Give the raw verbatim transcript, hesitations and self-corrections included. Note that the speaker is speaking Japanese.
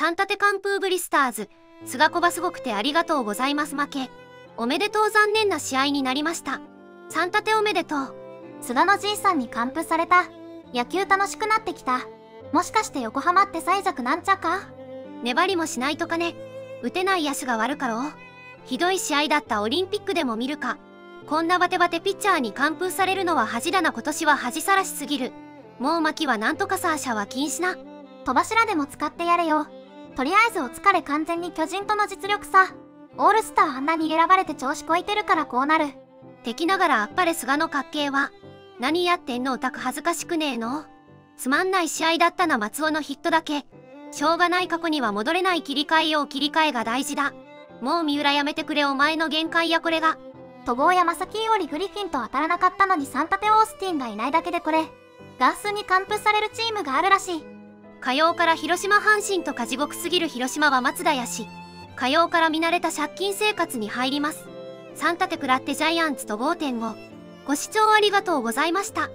三立寒風ブリスターズ菅子ばすごくてありがとうございます。負けおめでとう。残念な試合になりました。三立おめでとう。菅のじいさんに完封された。野球楽しくなってきた。もしかして横浜って最弱なんちゃか。粘りもしないとかね。打てない野手が悪かろう。ひどい試合だった。オリンピックでも見るか。こんなバテバテピッチャーに完封されるのは恥だな。今年は恥さらしすぎる。もう牧はなんとかサーシャは禁止な。戸柱でも使ってやれよ。とりあえずお疲れ。完全に巨人との実力さ。オールスターあんなに選ばれて調子こいてるからこうなる。敵ながらあっぱれ菅の滑稽は。何やってんのオタク。恥ずかしくねえの。つまんない試合だったな。松尾のヒットだけ。しょうがない。過去には戻れない。切り替えよう。切り替えが大事だ。もう三浦やめてくれ。お前の限界や。これが戸郷や正木よりグリフィンと当たらなかったのにサンタテオースティンがいないだけでこれガースに完封されるチームがあるらしい。火曜から広島阪神とか地獄すぎる。広島は松田やし火曜から見慣れた借金生活に入ります。サンタテ食らってジャイアンツと ごてんご ご視聴ありがとうございました。